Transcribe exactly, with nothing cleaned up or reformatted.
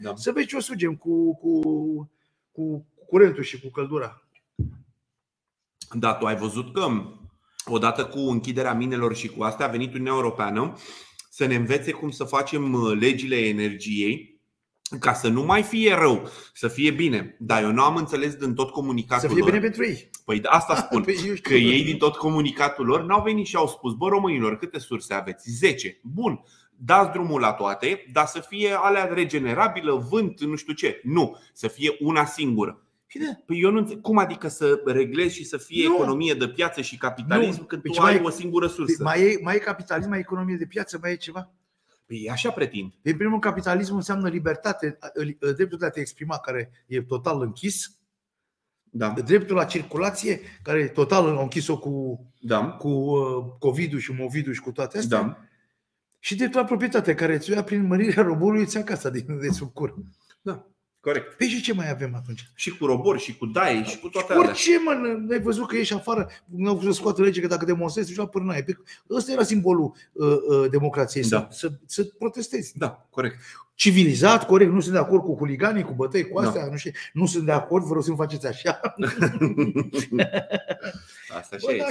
Da. Să vezi ce o sugem cu, cu, cu curentul și cu căldura. Da, tu ai văzut că odată cu închiderea minelor și cu astea a venit Uniunea Europeană să ne învețe cum să facem legile energiei ca să nu mai fie rău, să fie bine. Dar eu nu am înțeles din tot comunicatul lor. Să fie bine pentru ei. Păi asta spun, păi că ei din tot comunicatul lor n-au venit și au spus: bă, românilor, câte surse aveți? zece. Bun, dați drumul la toate, dar să fie alea regenerabilă, vânt, nu știu ce. Nu, să fie una singură. Păi eu nu înțeleg. Cum adică să reglezi și să fie nu. economie de piață și capitalism nu. când păi tu ai o singură sursă? Mai e, mai e capitalism, mai e economie de piață, mai e ceva? Păi așa pretind. În primul, capitalismul înseamnă libertate, dreptul de a te exprima, care e total închis. Da. Dreptul la circulație, care total a închis-o cu, da. cu COVID-ul și Movidul și cu toate astea. Da. Și dreptul la proprietate, care îți ia prin mărirea robului, îți ia casa din, de sub cur. Da. Corect. Păi și ce mai avem atunci? Și cu robori, și cu daie, da. și cu toate alea. Orice, mă, n-ai văzut că ieși afară, n-au să scoată lege că dacă demonstrezi, își la pârnaie. Ăsta era simbolul uh, uh, democrației, da. să, să, să protestezi. Da, corect. Civilizat, corect, nu sunt de acord cu huliganii, cu bătăi, cu astea, da. nu știu, nu sunt de acord, vă rog să nu faceți așa. Asta și Bă, e.